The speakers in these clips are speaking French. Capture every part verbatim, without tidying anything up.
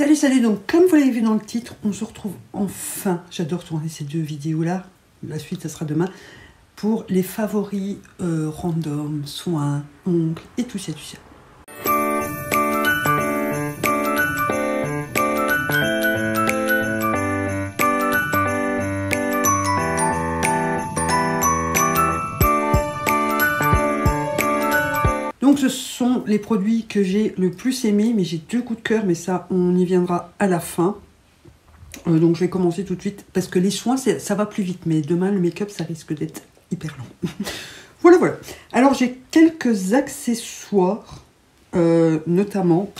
Salut, salut, donc comme vous l'avez vu dans le titre, on se retrouve enfin, j'adore tourner ces deux vidéos-là, la suite, ça sera demain, pour les favoris euh, random, soins, ongles et tout ça, tout ça. Donc ce sont les produits que j'ai le plus aimés, mais j'ai deux coups de cœur, mais ça on y viendra à la fin. Euh, donc je vais commencer tout de suite, parce que les soins ça va plus vite, mais demain le make-up ça risque d'être hyper long. Voilà, voilà. Alors j'ai quelques accessoires, euh, notamment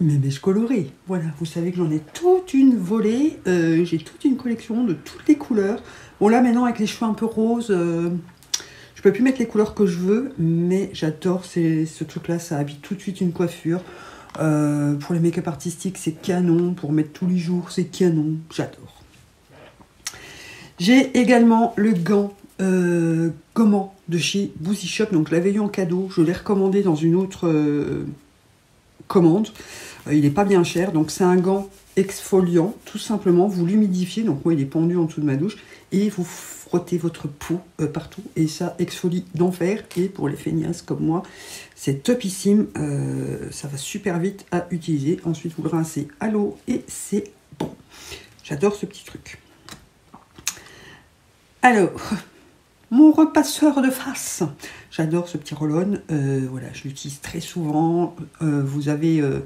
Mémèche colorée. Voilà, vous savez que j'en ai toute une volée, euh, j'ai toute une collection de toutes les couleurs. Bon là maintenant avec les cheveux un peu roses... Euh, je peux plus mettre les couleurs que je veux, mais j'adore ce truc-là, ça habille tout de suite une coiffure. Euh, pour les make-up artistiques, c'est canon. Pour mettre tous les jours, c'est canon. J'adore. J'ai également le gant euh, gommant de chez Boozy Shop. Donc, je l'avais eu en cadeau. Je l'ai recommandé dans une autre euh, commande. Euh, il n'est pas bien cher. Donc, c'est un gant exfoliant. Tout simplement, vous l'humidifiez. Donc, moi, il est pendu en dessous de ma douche. Et vous frottez votre peau euh, partout et ça exfolie d'enfer, et pour les feignasses comme moi c'est topissime, euh, ça va super vite à utiliser. Ensuite vous le rincez à l'eau et c'est bon, j'adore ce petit truc. Alors mon repasseur de face, j'adore ce petit roll-on, euh, voilà, je l'utilise très souvent. Euh, vous avez euh,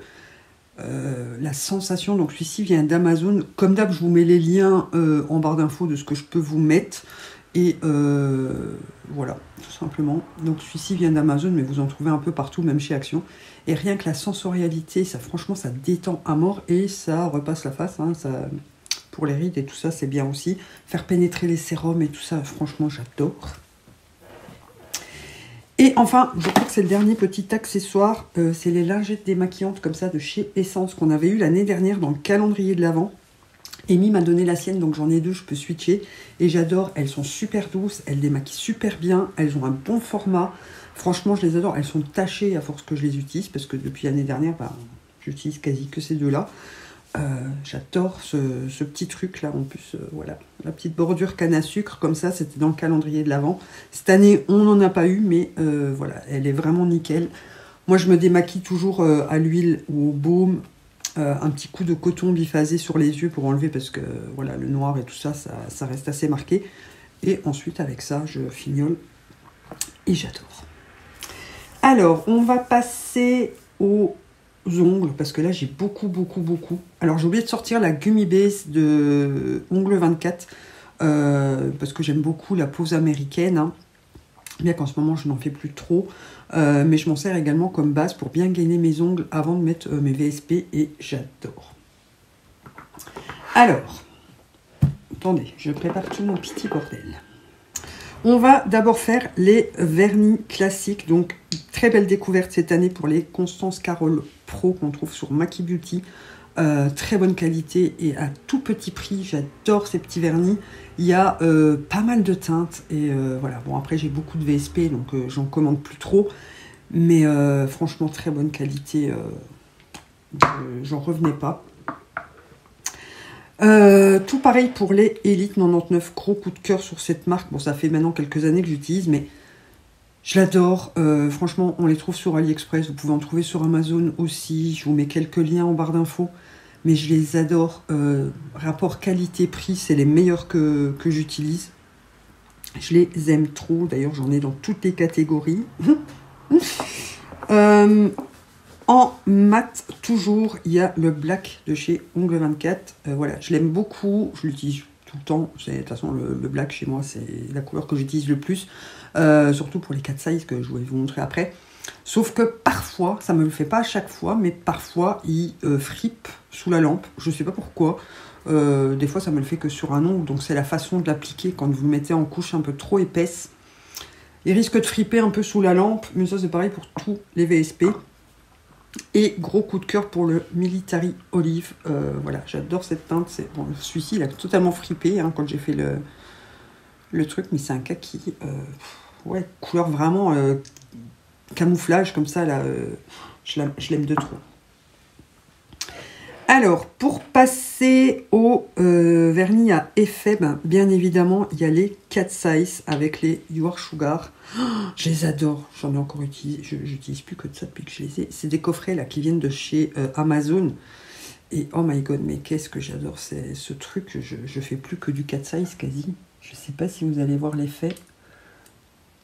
Euh, la sensation, donc celui-ci vient d'Amazon. Comme d'hab, je vous mets les liens euh, en barre d'infos de ce que je peux vous mettre. Et euh, voilà, tout simplement. Donc celui-ci vient d'Amazon, mais vous en trouvez un peu partout, même chez Action. Et rien que la sensorialité, ça franchement, ça détend à mort et ça repasse la face. Hein, ça, pour les rides et tout ça, c'est bien aussi. Faire pénétrer les sérums et tout ça, franchement, j'adore. Et enfin, je crois que c'est le dernier petit accessoire, euh, c'est les lingettes démaquillantes comme ça de chez Essence qu'on avait eu l'année dernière dans le calendrier de l'Avent. Amy m'a donné la sienne, donc j'en ai deux, je peux switcher. Et j'adore, elles sont super douces, elles démaquillent super bien, elles ont un bon format. Franchement, je les adore, elles sont tachées à force que je les utilise, parce que depuis l'année dernière, bah, j'utilise quasi que ces deux-là. Euh, j'adore ce, ce petit truc là en plus, euh, voilà, la petite bordure canne à sucre comme ça, c'était dans le calendrier de l'Avent. Cette année on n'en a pas eu, mais euh, voilà, elle est vraiment nickel. Moi je me démaquille toujours euh, à l'huile ou au baume, euh, un petit coup de coton biphasé sur les yeux pour enlever, parce que voilà, le noir et tout ça, ça, ça reste assez marqué, et ensuite avec ça je fignole et j'adore. Alors on va passer au ongles, parce que là j'ai beaucoup beaucoup beaucoup. Alors j'ai oublié de sortir la Gummy Base de Ongles vingt-quatre, euh, parce que j'aime beaucoup la pose américaine, hein. Bien qu'en ce moment je n'en fais plus trop, euh, mais je m'en sers également comme base pour bien gainer mes ongles avant de mettre euh, mes V S P, et j'adore. Alors attendez, je prépare tout mon petit bordel. On va d'abord faire les vernis classiques. Donc très belle découverte cette année pour les Constance Carole Pro qu'on trouve sur Maki Beauty. Euh, très bonne qualité et à tout petit prix. J'adore ces petits vernis. Il y a euh, pas mal de teintes. Et euh, voilà, bon après j'ai beaucoup de V S P, donc euh, j'en commande plus trop. Mais euh, franchement, très bonne qualité. Euh, j'en revenais pas. Euh, tout pareil pour les Elite quatre-vingt-dix-neuf, gros coup de cœur sur cette marque. Bon, ça fait maintenant quelques années que j'utilise, mais je l'adore. Euh, franchement, on les trouve sur AliExpress, vous pouvez en trouver sur Amazon aussi. Je vous mets quelques liens en barre d'infos, mais je les adore. Euh, rapport qualité-prix, c'est les meilleurs que, que j'utilise. Je les aime trop, d'ailleurs j'en ai dans toutes les catégories. euh... En mat, toujours, il y a le black de chez Ongles vingt-quatre. Euh, voilà, je l'aime beaucoup, je l'utilise tout le temps. De toute façon, le, le black, chez moi, c'est la couleur que j'utilise le plus. Euh, surtout pour les quatre sizes que je vais vous montrer après. Sauf que parfois, ça me le fait pas à chaque fois, mais parfois, il euh, fripe sous la lampe. Je ne sais pas pourquoi. Euh, des fois, ça me le fait que sur un ongle. Donc, c'est la façon de l'appliquer quand vous le mettez en couche un peu trop épaisse. Il risque de friper un peu sous la lampe, mais ça, c'est pareil pour tous les V S P. Et gros coup de cœur pour le Military Olive. Euh, voilà, j'adore cette teinte. Bon, celui-ci, il a totalement fripé hein, quand j'ai fait le, le truc. Mais c'est un kaki. Euh, ouais, couleur vraiment euh, camouflage comme ça. Là, euh, je l'aime de trop. Alors, pour passer au euh, vernis à effet, ben, bien évidemment, il y a les quatre size avec les U R Sugar. Oh, je les adore. J'en ai encore utilisé. Je n'utilise plus que de ça depuis que je les ai. C'est des coffrets là qui viennent de chez euh, Amazon. Et oh my god, mais qu'est-ce que j'adore ce truc. Je ne fais plus que du quatre size quasi. Je ne sais pas si vous allez voir l'effet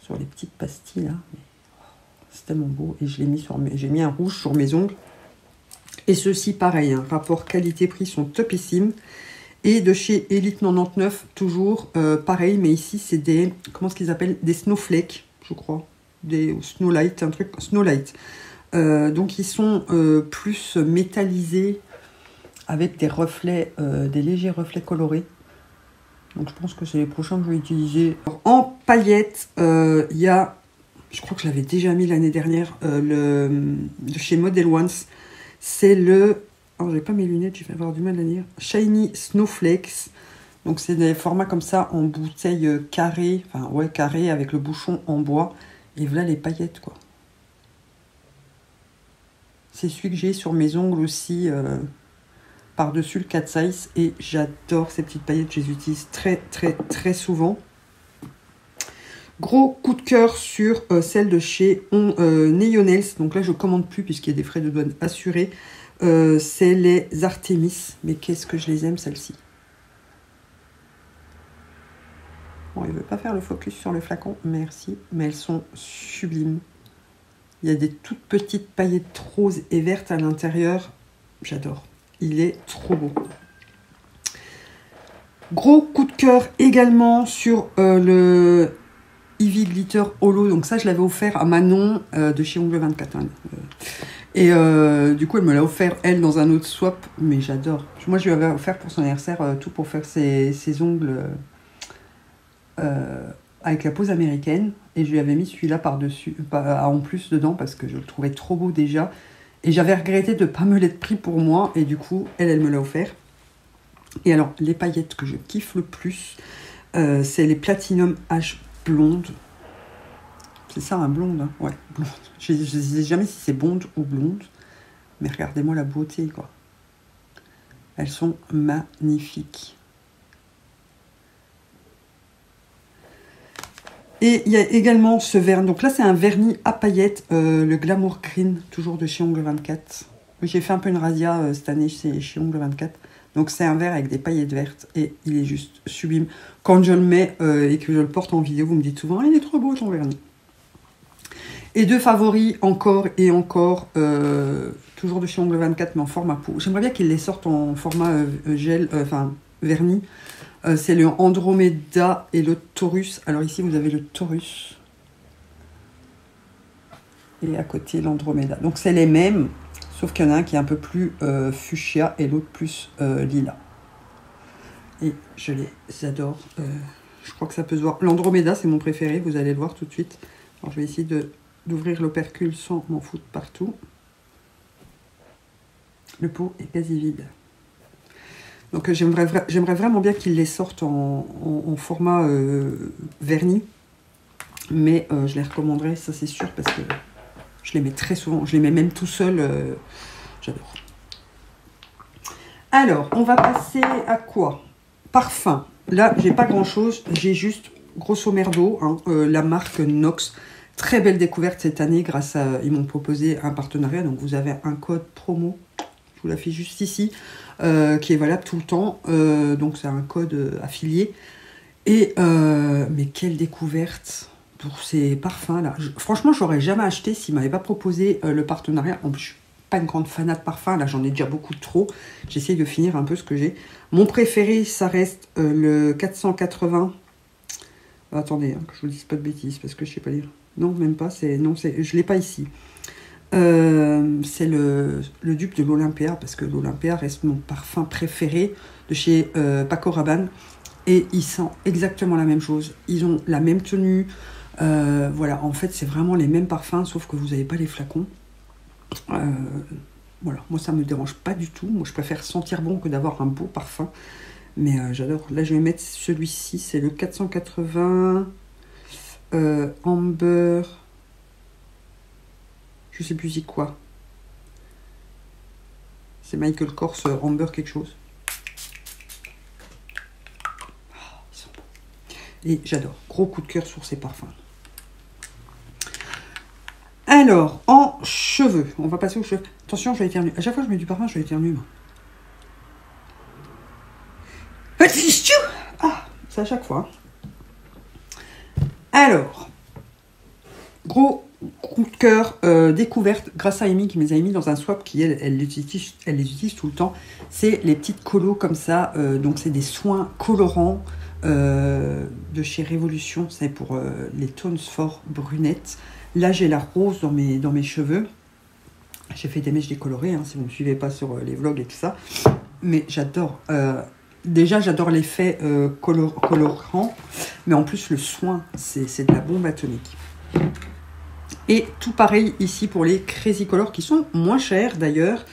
sur les petites pastilles là. C'est tellement beau. Et je l'ai mis sur mes... j'ai mis un rouge sur mes ongles. Et ceci, pareil, hein, rapport qualité-prix sont topissimes. Et de chez Elite quatre-vingt-dix-neuf, toujours euh, pareil, mais ici, c'est des... Comment est-ce qu'ils appellent? Des snowflakes, je crois. Des snowlight, un truc snowlight. Euh, donc, ils sont euh, plus métallisés avec des reflets, euh, des légers reflets colorés. Donc, je pense que c'est les prochains que je vais utiliser. Alors, en paillettes, il euh, y a... Je crois que je l'avais déjà mis l'année dernière, euh, le, de chez Model Ones. C'est le... Oh, j'ai pas mes lunettes, je vais avoir du mal à lire. Shiny Snowflakes. Donc, c'est des formats comme ça, en bouteille carrée. Enfin, ouais, carrée, avec le bouchon en bois. Et voilà les paillettes, quoi. C'est celui que j'ai sur mes ongles aussi, euh, par-dessus le quatre size. Et j'adore ces petites paillettes. Je les utilise très, très, très souvent. Gros coup de cœur sur euh, celle de chez On, euh, Neonels. Donc là, je ne commande plus puisqu'il y a des frais de douane assurés. Euh, c'est les Artemis. Mais qu'est-ce que je les aime, celles-ci. Bon, il ne veut pas faire le focus sur le flacon. Merci. Mais elles sont sublimes. Il y a des toutes petites paillettes roses et vertes à l'intérieur. J'adore. Il est trop beau. Gros coup de cœur également sur euh, le... Eevee Glitter Holo, donc ça je l'avais offert à Manon euh, de chez Ongles vingt-quatre. Hein, euh. Et euh, du coup elle me l'a offert elle dans un autre swap, mais j'adore. Moi je lui avais offert pour son anniversaire euh, tout pour faire ses, ses ongles euh, avec la pose américaine. Et je lui avais mis celui-là par-dessus, bah, en plus dedans parce que je le trouvais trop beau déjà. Et j'avais regretté de ne pas me l'être pris pour moi et du coup elle, elle me l'a offert. Et alors les paillettes que je kiffe le plus, euh, c'est les Platinum H Blonde, c'est ça un blonde, hein ouais, blonde. Je ne sais jamais si c'est blonde ou blonde, mais regardez-moi la beauté, quoi. Elles sont magnifiques. Et il y a également ce vernis, donc là c'est un vernis à paillettes, euh, le Glamour Green, toujours de chez Ongles vingt-quatre. J'ai fait un peu une razzia euh, cette année chez, chez Ongles vingt-quatre. Donc, c'est un verre avec des paillettes vertes et il est juste sublime. Quand je le mets euh, et que je le porte en vidéo, vous me dites souvent, ah, il est trop beau ton vernis. Et deux favoris, encore et encore, euh, toujours de chez Ongles vingt-quatre, mais en format peau. J'aimerais bien qu'ils les sortent en format euh, gel, euh, enfin vernis. Euh, c'est le Andromeda et le Taurus. Alors ici, vous avez le Taurus. Et à côté, l'Andromeda. Donc, c'est les mêmes. Sauf qu'il y en a un qui est un peu plus euh, fuchsia et l'autre plus euh, lilas. Et je les adore. Euh, je crois que ça peut se voir. L'Andromeda, c'est mon préféré. Vous allez le voir tout de suite. Alors, je vais essayer d'ouvrir l'opercule sans m'en foutre partout. Le pot est quasi vide. Donc, euh, j'aimerais j'aimerais vraiment bien qu'ils les sortent en, en, en format euh, vernis. Mais euh, je les recommanderais, ça c'est sûr, parce que... Je les mets très souvent. Je les mets même tout seul. Euh, J'adore. Alors, on va passer à quoi? Parfum. Là, j'ai pas grand-chose. J'ai juste, grosso merdo, hein, euh, la marque Nox. Très belle découverte cette année grâce à... Ils m'ont proposé un partenariat. Donc, vous avez un code promo. Je vous l'affiche juste ici. Euh, qui est valable tout le temps. Euh, donc, c'est un code euh, affilié. Et... Euh, mais quelle découverte! Pour ces parfums-là. Franchement, j'aurais jamais acheté s'ils ne m'avaient pas proposé euh, le partenariat. En plus, je ne suis pas une grande fanat de parfums. Là, j'en ai déjà beaucoup de trop. J'essaie de finir un peu ce que j'ai. Mon préféré, ça reste euh, le quatre cent quatre-vingts. Ah, attendez, hein, que je ne vous dise pas de bêtises parce que je ne sais pas lire. Non, même pas. Non, je ne l'ai pas ici. Euh, C'est le, le dupe de l'Olympia parce que l'Olympia reste mon parfum préféré de chez euh, Paco Rabanne. Et ils sentent exactement la même chose. Ils ont la même tenue. Euh, voilà, en fait, c'est vraiment les mêmes parfums, sauf que vous n'avez pas les flacons. Euh, voilà, moi, ça ne me dérange pas du tout. Moi, je préfère sentir bon que d'avoir un beau parfum. Mais euh, j'adore. Là, je vais mettre celui-ci. C'est le quatre cent quatre-vingts euh, Amber. Je ne sais plus c'est quoi. C'est Michael Kors Amber quelque chose. Oh, ils sont beaux. Et j'adore. Gros coup de cœur sur ces parfums. Alors, en cheveux. On va passer aux cheveux. Attention, je vais éternuer. À chaque fois que je mets du parfum, je vais éternuer. Ah, c'est à chaque fois. Alors, gros coup de cœur euh, découverte grâce à Amy qui me les a mis dans un swap qui, elle, elle, utilise, elle les utilise tout le temps. C'est les petites colos comme ça. Euh, donc, c'est des soins colorants euh, de chez Revolution. C'est pour euh, les tones forts brunettes. Là, j'ai la rose dans mes, dans mes cheveux. J'ai fait des mèches décolorées, hein, si vous ne me suivez pas sur euh, les vlogs et tout ça. Mais j'adore. Euh, déjà, j'adore l'effet euh, color, colorant. Mais en plus, le soin, c'est de la bombe atomique. Et tout pareil ici pour les Crazy Colors qui sont moins chers d'ailleurs,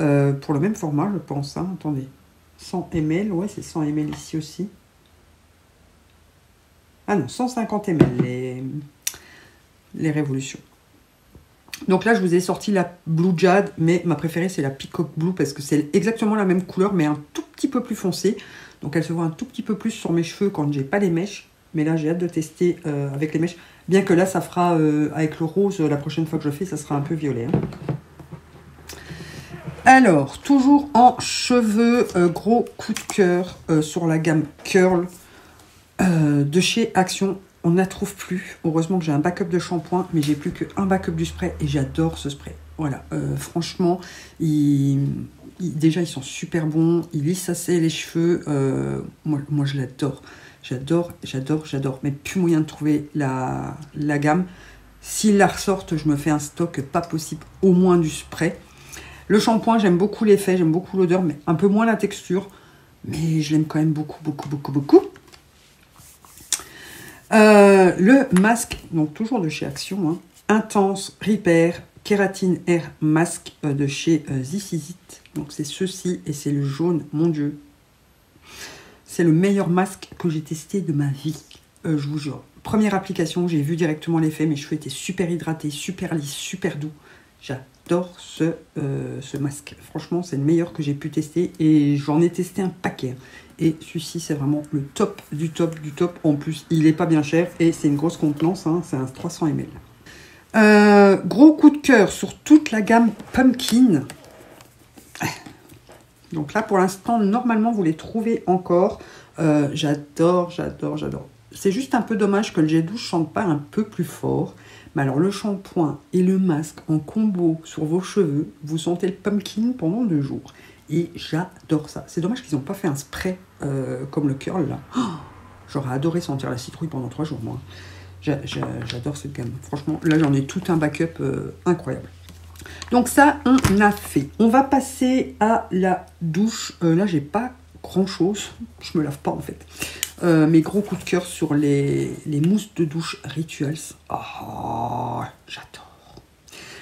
euh, pour le même format je pense, hein. Attendez, cent millilitres, ouais c'est cent millilitres ici aussi. Ah non, cent cinquante millilitres les, les Révolutions. Donc là je vous ai sorti la Blue Jade, mais ma préférée c'est la Peacock Blue parce que c'est exactement la même couleur mais un tout petit peu plus foncée. Donc elle se voit un tout petit peu plus sur mes cheveux quand j'ai pas les mèches. Mais là, j'ai hâte de tester euh, avec les mèches. Bien que là, ça fera, euh, avec le rose, euh, la prochaine fois que je fais, ça sera un peu violet. Hein. Alors, toujours en cheveux, euh, gros coup de cœur euh, sur la gamme Curl euh, de chez Action. On ne la trouve plus. Heureusement que j'ai un backup de shampoing, mais j'ai plus qu'un backup du spray. Et j'adore ce spray. Voilà, euh, franchement, il... Il... déjà, ils sont super bons. Ils lissent assez les cheveux. Euh, moi, moi, je l'adore. J'adore, j'adore, j'adore. Mais plus moyen de trouver la, la gamme. S'ils la ressortent, je me fais un stock pas possible, au moins du spray. Le shampoing, j'aime beaucoup l'effet, j'aime beaucoup l'odeur, mais un peu moins la texture. Mais je l'aime quand même beaucoup, beaucoup, beaucoup, beaucoup. Euh, le masque, donc toujours de chez Action, hein. Intense Repair Kératine Hair Mask euh, de chez euh, This Is It. Donc c'est ceci et c'est le jaune, mon Dieu. C'est le meilleur masque que j'ai testé de ma vie, euh, je vous jure. Première application, j'ai vu directement l'effet. Mes cheveux étaient super hydratés, super lisses, super doux. J'adore ce, euh, ce masque. Franchement, c'est le meilleur que j'ai pu tester. Et j'en ai testé un paquet. Et celui-ci, c'est vraiment le top du top du top. En plus, il n'est pas bien cher. Et c'est une grosse contenance, hein, c'est un trois cents millilitres. Euh, gros coup de cœur sur toute la gamme Pumpkin. Donc là, pour l'instant, normalement, vous les trouvez encore. Euh, j'adore, j'adore, j'adore. C'est juste un peu dommage que le jet douce ne chante pas un peu plus fort. Mais alors, le shampoing et le masque en combo sur vos cheveux, vous sentez le pumpkin pendant deux jours. Et j'adore ça. C'est dommage qu'ils n'ont pas fait un spray euh, comme le curl, là. Oh, j'aurais adoré sentir la citrouille pendant trois jours, moi. J'adore cette gamme. Franchement, là, j'en ai tout un backup euh, incroyable. Donc ça, on a fait. On va passer à la douche. Euh, là, j'ai pas grand-chose. Je me lave pas, en fait. Euh, mes gros coups de cœur sur les, les mousses de douche Rituals. Oh, j'adore.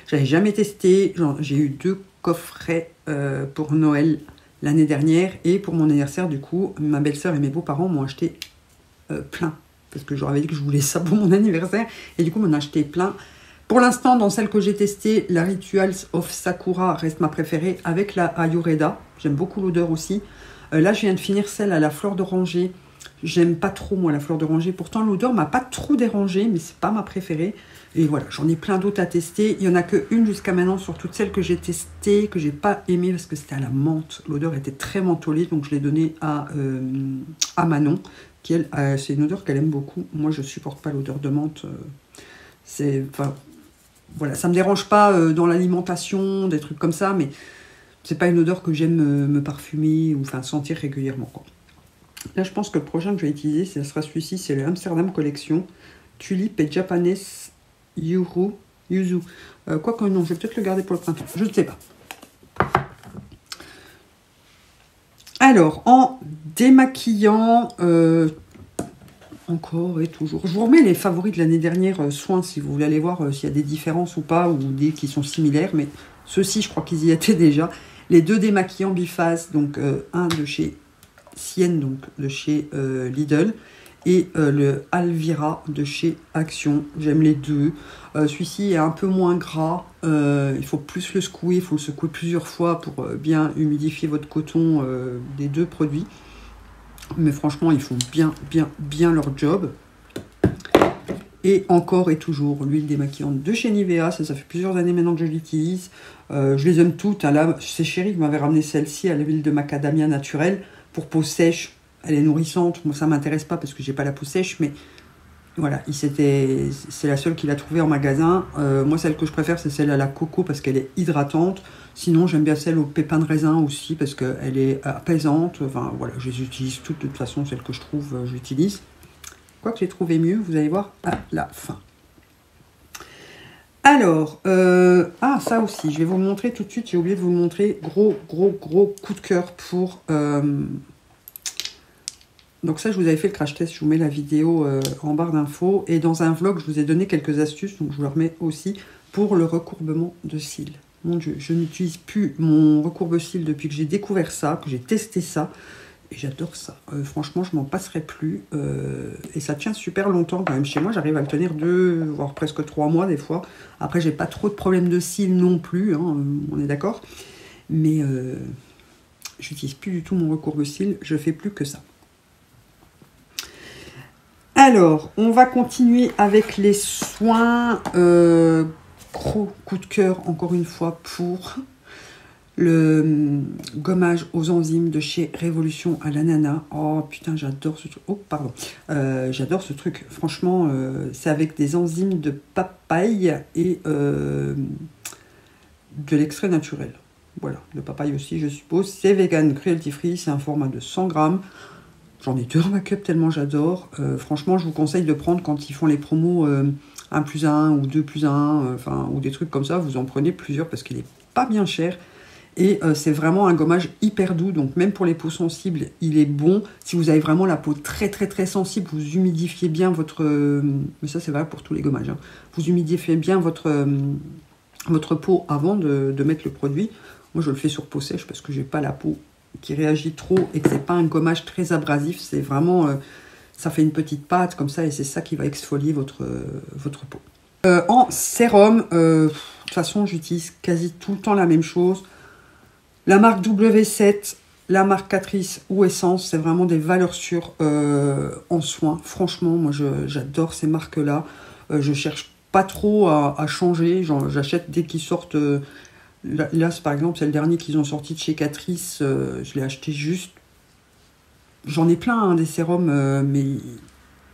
J'avais jamais testé. J'ai eu deux coffrets euh, pour Noël l'année dernière. Et pour mon anniversaire, du coup, ma belle-sœur et mes beaux-parents m'ont acheté euh, plein. Parce que j'aurais dit que je voulais ça pour mon anniversaire. Et du coup, m'en a acheté plein. Pour l'instant, dans celle que j'ai testée, la Rituals of Sakura reste ma préférée avec la Ayurveda. J'aime beaucoup l'odeur aussi. Euh, là, je viens de finir celle à la fleur d'oranger. J'aime pas trop, moi, la fleur d'oranger. Pourtant, l'odeur m'a pas trop dérangée, mais c'est pas ma préférée. Et voilà, j'en ai plein d'autres à tester. Il n'y en a qu'une jusqu'à maintenant sur toutes celles que j'ai testées, que j'ai pas aimées parce que c'était à la menthe. L'odeur était très mentholée, donc je l'ai donnée à, euh, à Manon. Euh, c'est une odeur qu'elle aime beaucoup. Moi, je supporte pas l'odeur de menthe. Euh, c'est... Enfin, voilà, ça ne me dérange pas euh, dans l'alimentation, des trucs comme ça, mais c'est pas une odeur que j'aime euh, me parfumer ou enfin sentir régulièrement, quoi. Là, je pense que le prochain que je vais utiliser, ce sera celui-ci, c'est le Amsterdam Collection Tulip et Japanese Yuru, Yuzu. Euh, quoi que non, je vais peut-être le garder pour le printemps, je ne sais pas. Alors, en démaquillant... Euh, Encore et toujours. Je vous remets les favoris de l'année dernière, euh, soins, si vous voulez aller voir euh, s'il y a des différences ou pas, ou des qui sont similaires, mais ceux-ci, je crois qu'ils y étaient déjà. Les deux démaquillants bifaces, donc euh, un de chez Shein, donc de chez euh, Lidl, et euh, le Alvira de chez Action. J'aime les deux. Euh, Celui-ci est un peu moins gras, Euh, il faut plus le secouer, il faut le secouer plusieurs fois pour bien humidifier votre coton euh, des deux produits. Mais franchement, ils font bien, bien, bien leur job. Et encore et toujours, l'huile démaquillante de chez Nivea. Ça, ça fait plusieurs années maintenant que je l'utilise. Euh, je les aime toutes. Hein. Là, c'est Chérie qui m'avait ramené celle-ci à l'huile de macadamia naturelle pour peau sèche. Elle est nourrissante. Moi, ça ne m'intéresse pas parce que j'ai pas la peau sèche, mais voilà, c'est la seule qu'il a trouvée en magasin. Euh, moi, celle que je préfère, c'est celle à la coco parce qu'elle est hydratante. Sinon, j'aime bien celle au pépin de raisin aussi parce qu'elle est apaisante. Enfin, voilà, je les utilise toutes. De toute façon, celle que je trouve, euh, j'utilise. Quoi que j'ai trouvé mieux, vous allez voir à la fin. Alors, euh, ah, ça aussi, je vais vous le montrer tout de suite. J'ai oublié de vous le montrer. Gros, gros, gros coup de cœur pour... Euh, donc ça, je vous avais fait le crash test. Je vous mets la vidéo euh, en barre d'infos. Et dans un vlog, je vous ai donné quelques astuces. Donc, je vous le remets aussi pour le recourbement de cils. Mon Dieu, je n'utilise plus mon recourbe-cils depuis que j'ai découvert ça, que j'ai testé ça. Et j'adore ça. Euh, franchement, je m'en passerai plus. Euh, et ça tient super longtemps. Quand même chez moi, j'arrive à le tenir deux, voire presque trois mois des fois. Après, j'ai pas trop de problèmes de cils non plus. Hein, on est d'accord. Mais euh, j'utilise plus du tout mon recourbe-cils. Je fais plus que ça. Alors, on va continuer avec les soins. Euh, gros coup de cœur, encore une fois, pour... le gommage aux enzymes de chez Revolution à l'ananas. Oh putain, j'adore ce truc. Oh, pardon. Euh, j'adore ce truc. Franchement, euh, c'est avec des enzymes de papaye et euh, de l'extrait naturel. Voilà, de papaye aussi, je suppose. C'est vegan, cruelty free. C'est un format de cent grammes. J'en ai deux dans ma cup tellement j'adore. Euh, franchement, je vous conseille de prendre quand ils font les promos euh, un plus un ou deux plus un, enfin, euh, ou des trucs comme ça. Vous en prenez plusieurs parce qu'il n'est pas bien cher. Et euh, c'est vraiment un gommage hyper doux. Donc, même pour les peaux sensibles, il est bon. Si vous avez vraiment la peau très, très, très sensible, vous humidifiez bien votre... Euh, mais ça, c'est valable pour tous les gommages. Hein. Vous humidifiez bien votre, euh, votre peau avant de, de mettre le produit. Moi, je le fais sur peau sèche parce que j'ai pas la peau qui réagit trop et que c'est pas un gommage très abrasif. C'est vraiment... Euh, ça fait une petite pâte comme ça et c'est ça qui va exfolier votre, euh, votre peau. Euh, en sérum, euh, de toute façon, j'utilise quasi tout le temps la même chose. La marque W sept, la marque Catrice ou Essence, c'est vraiment des valeurs sûres euh, en soins. Franchement, moi, j'adore ces marques-là. Euh, je cherche pas trop à, à changer. J'achète dès qu'ils sortent. Euh, là, là par exemple, c'est le dernier qu'ils ont sorti de chez Catrice. Euh, je l'ai acheté juste. J'en ai plein, hein, des sérums, euh, mais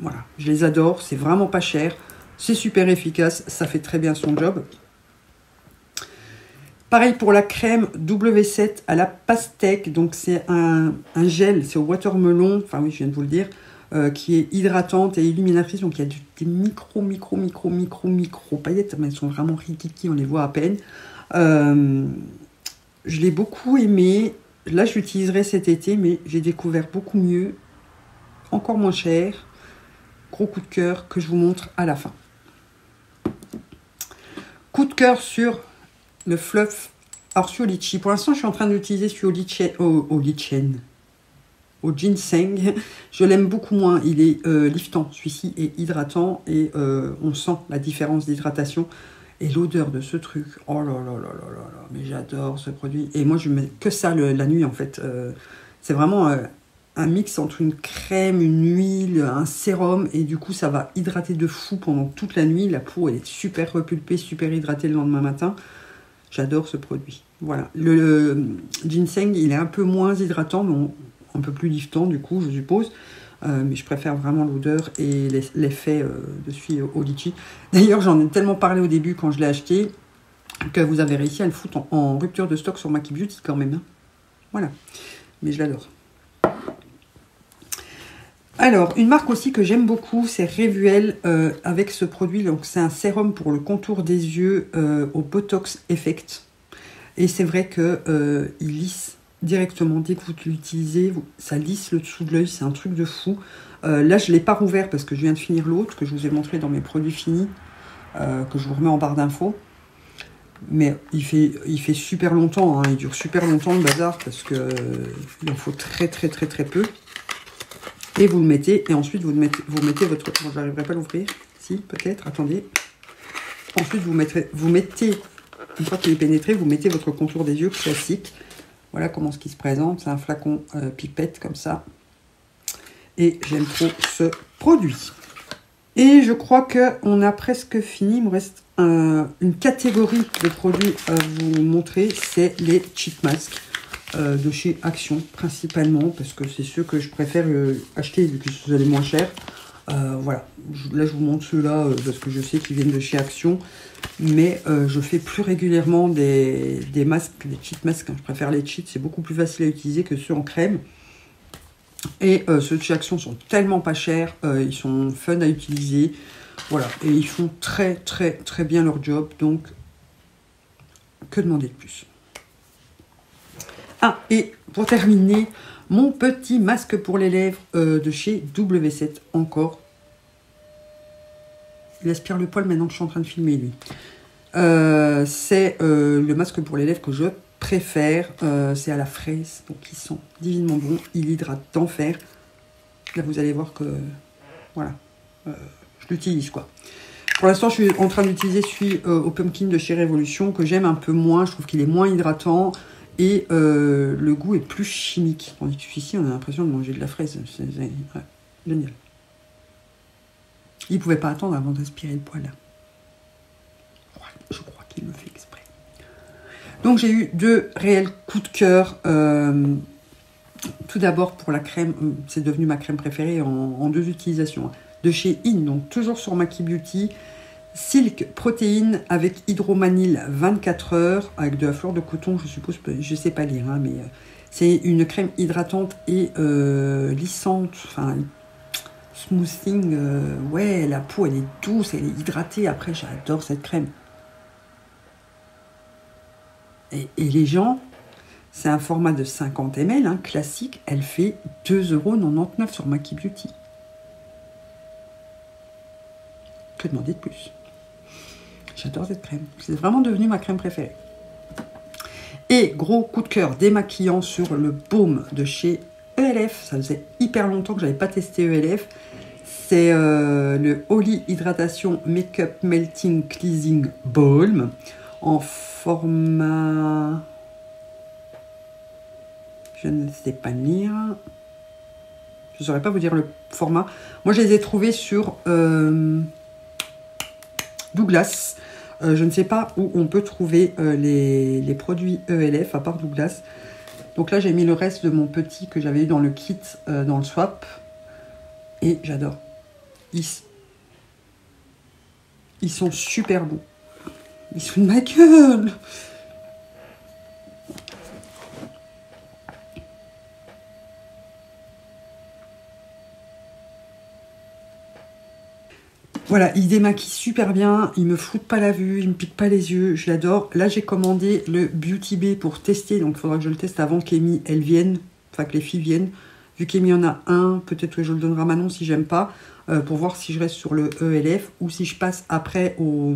voilà. Je les adore. C'est vraiment pas cher. C'est super efficace. Ça fait très bien son job. Pareil pour la crème W sept à la pastèque, donc c'est un, un gel, c'est au watermelon, enfin oui je viens de vous le dire, euh, qui est hydratante et illuminatrice, donc il y a du, des micro, micro, micro, micro, micro paillettes, mais elles sont vraiment rikiki, on les voit à peine. Euh, je l'ai beaucoup aimé, là je l'utiliserai cet été, mais j'ai découvert beaucoup mieux, encore moins cher, gros coup de cœur que je vous montre à la fin. Coup de cœur sur... le fluff. Alors, celui au litchi. Pour l'instant, je suis en train d'utiliser celui au litchi, au, au lichen, au ginseng. Je l'aime beaucoup moins. Il est euh, liftant. Celui-ci est hydratant et euh, on sent la différence d'hydratation et l'odeur de ce truc. Oh là là là là là là. Mais j'adore ce produit. Et moi, je mets que ça le, la nuit, en fait. Euh, c'est vraiment euh, un mix entre une crème, une huile, un sérum. Et du coup, ça va hydrater de fou pendant toute la nuit. La peau, elle est super repulpée, super hydratée le lendemain matin. J'adore ce produit. Voilà. Le, le ginseng, il est un peu moins hydratant, mais un peu plus liftant, du coup, je suppose. Euh, mais je préfère vraiment l'odeur et l'effet euh, de celui au litchi. D'ailleurs, j'en ai tellement parlé au début quand je l'ai acheté que vous avez réussi à le foutre en, en rupture de stock sur Maki Beauty quand même. Hein. Voilà. Mais je l'adore. Alors, une marque aussi que j'aime beaucoup, c'est Revuel euh, avec ce produit. Donc, c'est un sérum pour le contour des yeux euh, au Botox Effect. Et c'est vrai qu'il euh, lisse directement. Dès que vous l'utilisez, ça lisse le dessous de l'œil. C'est un truc de fou. Euh, là, je ne l'ai pas rouvert parce que je viens de finir l'autre que je vous ai montré dans mes produits finis, euh, que je vous remets en barre d'infos. Mais il fait, il fait super longtemps. Hein. Il dure super longtemps, le bazar, parce qu'il euh, en faut très, très, très, très peu. Et vous le mettez, et ensuite vous mettez, vous mettez votre... Bon, j'arriverai pas à l'ouvrir. Si, peut-être, attendez. Ensuite, vous, mettrez, vous mettez Une fois qu'il est pénétré, vous mettez votre contour des yeux classique. Voilà comment ce qui se présente. C'est un flacon euh, pipette comme ça. Et j'aime trop ce produit. Et je crois qu'on a presque fini. Il me reste un, une catégorie de produits à vous montrer. C'est les cheap masks euh, de chez Action principalement. Parce que c'est ceux que je préfère euh, acheter vu que vous allez moins cher. Euh, voilà, je, là je vous montre ceux-là euh, parce que je sais qu'ils viennent de chez Action, mais euh, je fais plus régulièrement des, des masques, des cheat masques, hein. Je préfère les cheats, c'est beaucoup plus facile à utiliser que ceux en crème, et euh, ceux de chez Action sont tellement pas chers, euh, ils sont fun à utiliser, voilà, et ils font très très très bien leur job, donc que demander de plus. Ah, et pour terminer, mon petit masque pour les lèvres euh, de chez W sept, encore. Il aspire le poil maintenant que je suis en train de filmer, lui. Euh, c'est euh, le masque pour les lèvres que je préfère. Euh, c'est à la fraise, donc il sent divinement bon. Il hydrate d'enfer. Là, vous allez voir que... Voilà. Euh, je l'utilise, quoi. Pour l'instant, je suis en train d'utiliser celui euh, au pumpkin de chez Revolution, que j'aime un peu moins. Je trouve qu'il est moins hydratant. Et euh, le goût est plus chimique. Tandis que celui-ci, on a l'impression de manger de la fraise. C'est ouais, génial. Il ne pouvait pas attendre avant d'aspirer le poil. Je crois qu'il le fait exprès. Donc, j'ai eu deux réels coups de cœur. Euh, tout d'abord, pour la crème, c'est devenu ma crème préférée en, en deux utilisations. Hein, de chez In, donc toujours sur Maki Beauty. Silk protéine avec hydromanyl vingt-quatre heures, avec de la fleur de coton, je suppose, je sais pas lire, hein, mais euh, c'est une crème hydratante et euh, lissante, enfin, smoothing, euh, ouais, la peau, elle est douce, elle est hydratée, après, j'adore cette crème. Et, et les gens, c'est un format de cinquante millilitres, hein, classique, elle fait deux euros quatre-vingt-dix-neuf sur Maki Beauty. Que demander de plus ? J'adore cette crème. C'est vraiment devenu ma crème préférée. Et gros coup de cœur démaquillant sur le baume de chez E L F. Ça faisait hyper longtemps que je n'avais pas testé E L F. C'est euh, le Holy Hydratation Makeup Melting Cleansing Balm en format... Je ne sais pas lire. Je ne saurais pas vous dire le format. Moi, je les ai trouvés sur... Euh... Douglas, euh, je ne sais pas où on peut trouver euh, les, les produits E L F à part Douglas. Donc là, j'ai mis le reste de mon petit que j'avais eu dans le kit, euh, dans le swap. Et j'adore. Ils, ils sont super beaux. Ils sont de ma gueule. Voilà, il démaquille super bien, il me foutent pas la vue, il me pique pas les yeux, je l'adore. Là, j'ai commandé le Beauty Bay pour tester, donc il faudra que je le teste avant qu'Amy, elle vienne, enfin que les filles viennent. Vu qu'Amy en a un, peut-être que je le donnerai à Manon si j'aime pas, euh, pour voir si je reste sur le E L F ou si je passe après au,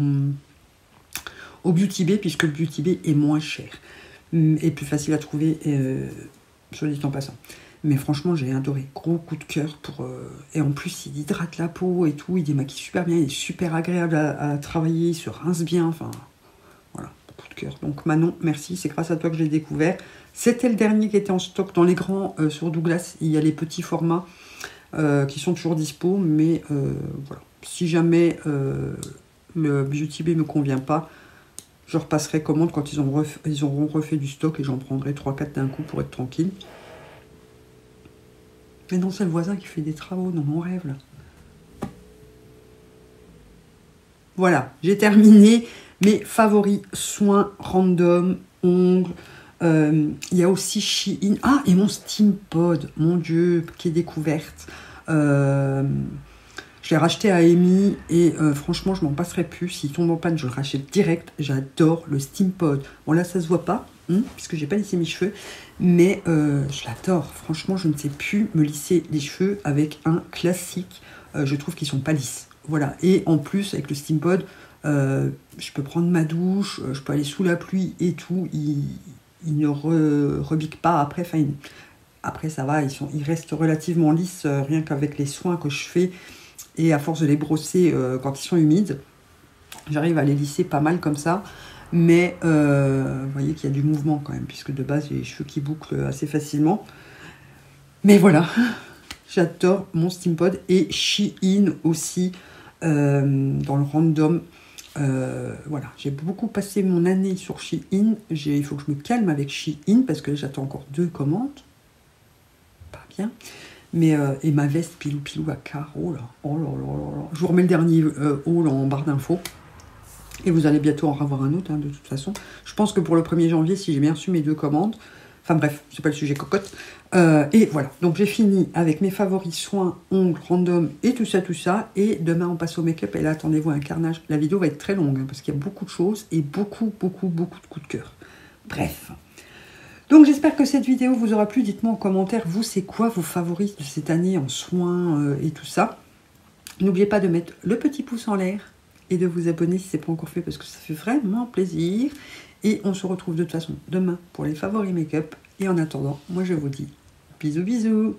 au Beauty Bay, puisque le Beauty Bay est moins cher et plus facile à trouver, euh, je le dis en passant. Mais franchement, j'ai adoré. Gros coup de cœur pour... Euh... Et en plus, il hydrate la peau et tout. Il démaquille super bien. Il est super agréable à, à travailler. Il se rince bien. Enfin, voilà. Coup de cœur. Donc, Manon, merci. C'est grâce à toi que je l'ai découvert. C'était le dernier qui était en stock dans les grands. Euh, sur Douglas, il y a les petits formats euh, qui sont toujours dispo. Mais euh, voilà. Si jamais euh, le Beauty Bay ne me convient pas, je repasserai commande quand ils, ont ref... ils auront refait du stock. Et j'en prendrai trois quatre d'un coup pour être tranquille. Mais non, c'est le voisin qui fait des travaux dans mon rêve, là. Voilà, j'ai terminé mes favoris soins random, ongles. Euh, il y a aussi Shein. Ah, et mon Steam Pod, mon Dieu, qui est découverte. Euh, je l'ai racheté à Amy et euh, franchement, je m'en passerai plus. S'il tombe en panne, je le rachète direct. J'adore le Steam Pod. Bon, là, ça se voit pas. Puisque j'ai pas lissé mes cheveux, mais euh, je l'adore. Franchement, je ne sais plus me lisser les cheveux avec un classique. Euh, je trouve qu'ils sont pas lisses. Voilà. Et en plus, avec le Steam Pod, euh, je peux prendre ma douche, je peux aller sous la pluie et tout. Ils, ils ne re, rebiquent pas après. Enfin, ils, après, ça va. Ils, sont, ils restent relativement lisses, euh, rien qu'avec les soins que je fais. Et à force de les brosser euh, quand ils sont humides, j'arrive à les lisser pas mal comme ça. mais euh, vous voyez qu'il y a du mouvement quand même, puisque de base, j'ai les cheveux qui bouclent assez facilement. Mais voilà, j'adore mon Steam Pod et Shein aussi, euh, dans le random. Euh, voilà, j'ai beaucoup passé mon année sur Shein. Il faut que je me calme avec Shein parce que j'attends encore deux commandes. Pas bien. Mais, euh, et ma veste pilou-pilou à carreaux, là. Oh là là là là. Je vous remets le dernier euh, haul en barre d'infos. Et vous allez bientôt en revoir un autre, hein, de toute façon. Je pense que pour le premier janvier, si j'ai bien reçu mes deux commandes. Enfin bref, c'est pas le sujet cocotte. Euh, et voilà, donc j'ai fini avec mes favoris soins, ongles, random et tout ça, tout ça. Et demain, on passe au make-up. Et là, attendez-vous à un carnage. La vidéo va être très longue, hein, parce qu'il y a beaucoup de choses et beaucoup, beaucoup, beaucoup de coups de cœur. Bref. Donc j'espère que cette vidéo vous aura plu. Dites-moi en commentaire, vous, c'est quoi vos favoris de cette année en soins euh, et tout ça. N'oubliez pas de mettre le petit pouce en l'air et de vous abonner si ce n'est pas encore fait, parce que ça fait vraiment plaisir. Et on se retrouve de toute façon demain pour les favoris make-up. Et en attendant, moi je vous dis bisous bisous.